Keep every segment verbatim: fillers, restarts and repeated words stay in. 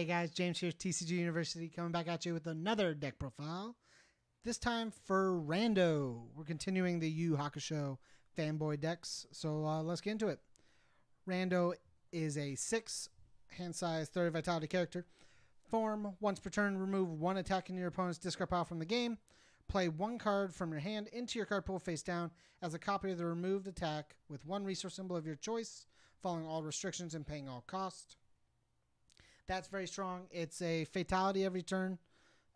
Hey guys, James here, T C G University, coming back at you with another deck profile. This time for Rando. We're continuing the Yu Yu Hakusho fanboy decks, so uh, let's get into it. Rando is a six, hand size, thirty vitality character. Form, once per turn, remove one attack in your opponent's discard pile from the game. Play one card from your hand into your card pool face down as a copy of the removed attack with one resource symbol of your choice, following all restrictions and paying all cost. That's very strong. It's a fatality every turn,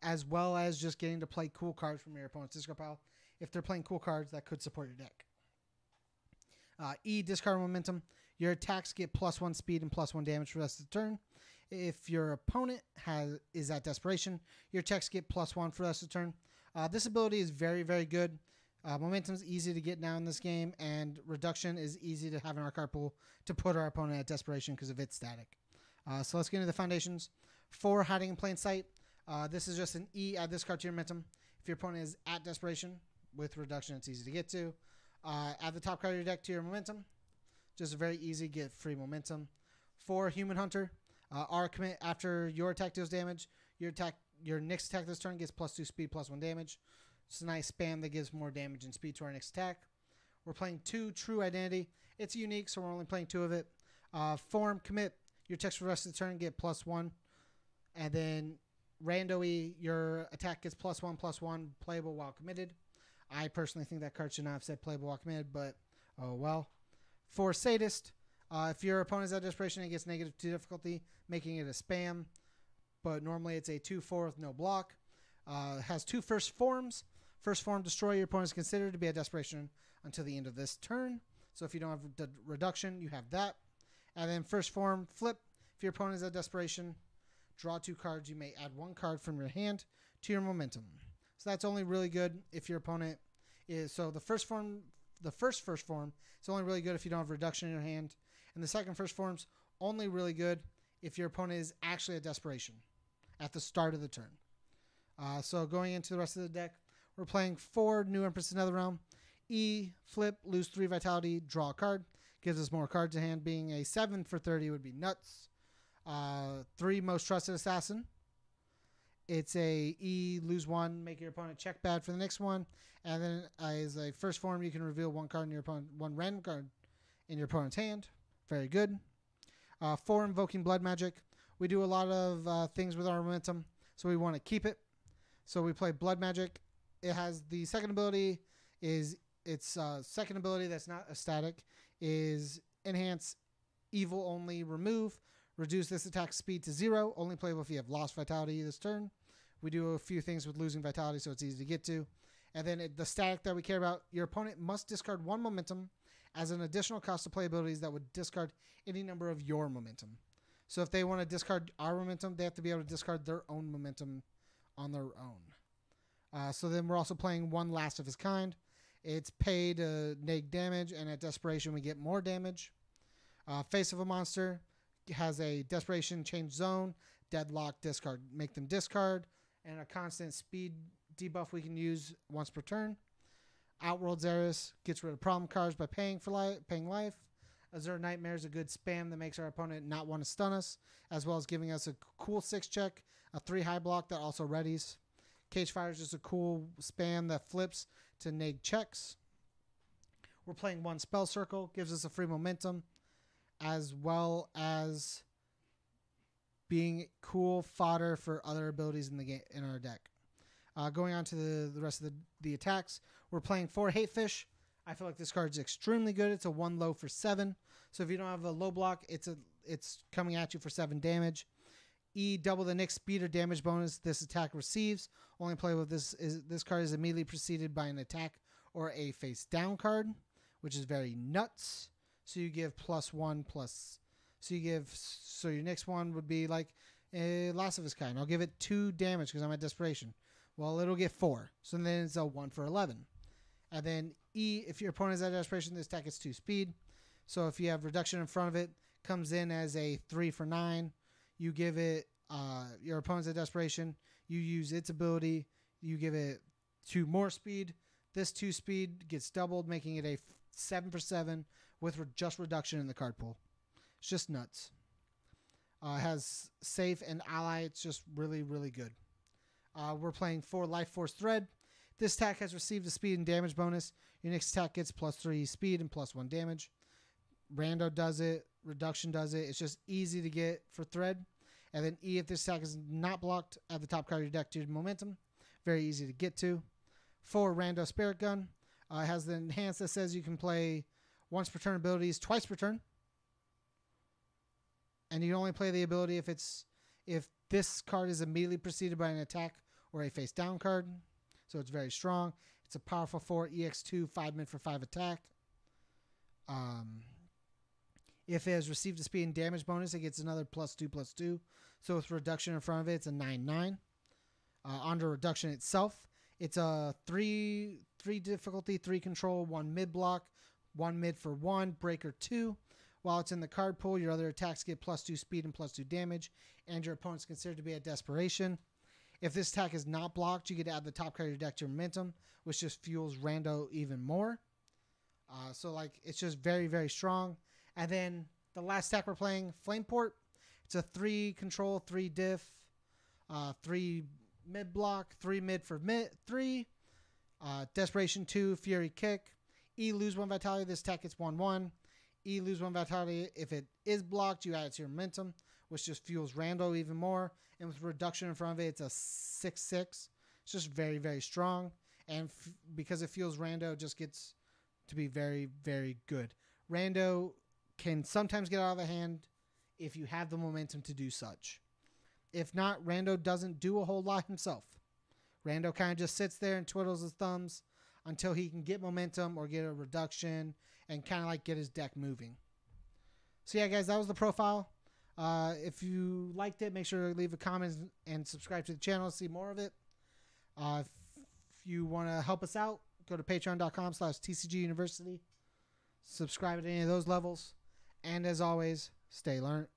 as well as just getting to play cool cards from your opponent's discard pile. If they're playing cool cards, that could support your deck. Uh, E, discard momentum. Your attacks get plus one speed and plus one damage for the rest of the turn. If your opponent has is at desperation, your attacks get plus one for the rest of the turn. Uh, this ability is very, very good. Uh, momentum is easy to get now in this game, and reduction is easy to have in our card pool to put our opponent at desperation because of its static. Uh, so let's get into the foundations. Four, hiding in plain sight. Uh, this is just an E, add this card to your momentum. If your opponent is at desperation, with reduction it's easy to get to. Uh, add the top card of your deck to your momentum. Just a very easy get free momentum. Four, human hunter. Uh, R, commit after your attack deals damage. Your attack, your next attack this turn gets plus two speed, plus one damage. It's a nice spam that gives more damage and speed to our next attack. We're playing two, true identity. It's unique, so we're only playing two of it. Uh, form, commit. Your attacks for the rest of the turn get plus one. And then randomly, your attack gets plus one, plus one, playable while committed. I personally think that card should not have said playable while committed, but oh well. For sadist, uh, if your opponent's at desperation, it gets negative two difficulty, making it a spam. But normally it's a two four with no block. Uh, has two first forms. First form, destroy your opponent's considered to be at desperation until the end of this turn. So if you don't have the reduction, you have that. And then first form, flip. If your opponent is at desperation, draw two cards. You may add one card from your hand to your momentum. So that's only really good if your opponent is... So the first form, the first first form, it's only really good if you don't have reduction in your hand. And the second first form's only really good if your opponent is actually at desperation at the start of the turn. Uh, so going into the rest of the deck, we're playing four, new Empress of Netherrealm. E, flip, lose three vitality, draw a card. Gives us more cards to hand. Being a seven for thirty would be nuts. Uh, three, most trusted assassin. It's a E, lose one, make your opponent check bad for the next one. And then uh, as a first form, you can reveal one card in your opponent, one random card in your opponent's hand. Very good. Uh, four, invoking blood magic. We do a lot of uh, things with our momentum, so we want to keep it. So we play blood magic. It has the second ability is its uh, second ability that's not a static. Is enhance evil only, remove, reduce this attack speed to zero, only playable if you have lost vitality this turn. We do a few things with losing vitality, so it's easy to get to. And then it, the static that we care about, your opponent must discard one momentum as an additional cost to play abilities that would discard any number of your momentum. So if they want to discard our momentum, they have to be able to discard their own momentum on their own. Uh, so then we're also playing one last of his kind. It's paid to neg damage, and at desperation, we get more damage. Uh, face of a monster has a desperation, change zone, deadlock, discard. Make them discard, and a constant speed debuff we can use once per turn. Outworld Zaris gets rid of problem cards by paying for li paying life. Azura Nightmare is a good spam that makes our opponent not want to stun us, as well as giving us a cool six check, a three high block that also readies. Cage Fire is just a cool spam that flips to neg checks. We're playing one spell circle, gives us a free momentum, as well as being cool fodder for other abilities in the game in our deck. Uh, going on to the, the rest of the, the attacks, we're playing four, hate fish. I feel like this card is extremely good. It's a one low for seven. So if you don't have a low block, it's a it's coming at you for seven damage. E, double the next speed or damage bonus this attack receives. Only play with this is this card is immediately preceded by an attack or a face down card, which is very nuts. So you give plus one plus. So you give so your next one would be like a last of its kind. I'll give it two damage because I'm at desperation. Well, it'll get four. So then it's a one for eleven. And then E, if your opponent is at desperation, this attack is two speed. So if you have reduction in front of it, comes in as a three for nine. You give it uh, your opponent's at desperation. You use its ability. You give it two more speed. This two speed gets doubled, making it a seven for seven with re just reduction in the card pool. It's just nuts. Uh, has Safe and Ally. It's just really, really good. Uh, we're playing for Life Force Thread. This attack has received a speed and damage bonus. Your next attack gets plus three speed and plus one damage. Rando does it. Reduction does it. It's just easy to get for Thread. And then E, if this attack is not blocked, at the top card of your deck due to momentum. Very easy to get to. For Rando Spirit Gun. Uh, it has the enhance that says you can play once per turn abilities twice per turn. And you can only play the ability if it's if this card is immediately preceded by an attack or a face down card. So it's very strong. It's a powerful four E X two five min for five attack. Um, if it has received a speed and damage bonus, it gets another plus two plus two. So with reduction in front of it, it's a nine nine. Uh, under reduction itself, it's a three three difficulty, three control, one mid block, one mid for one breaker two. While it's in the card pool, your other attacks get plus two speed and plus two damage, and your opponent's considered to be at desperation. If this attack is not blocked, you get to add the top card of your deck to your momentum, which just fuels Rando even more. Uh, so, like, it's just very, very strong. And then the last attack we're playing, Flameport. It's a three control, three diff, uh, three mid block, three mid for mid, three. Uh, desperation two, Fury Kick. E, lose one vitality. This attack gets one one. E, lose one vitality. If it is blocked, you add it to your momentum, which just fuels Rando even more. And with reduction in front of it, it's a six six. It's just very, very strong. And f because it fuels Rando, it just gets to be very, very good. Rando can sometimes get out of the hand if you have the momentum to do such. If not, Rando doesn't do a whole lot himself. Rando kind of just sits there and twiddles his thumbs until he can get momentum or get a reduction and kind of like get his deck moving. So yeah, guys, that was the profile. Uh, if you liked it, make sure to leave a comment and subscribe to the channel to see more of it. Uh, if you want to help us out, go to patreon dot com slash T C G University. Subscribe at any of those levels. And as always, stay learned.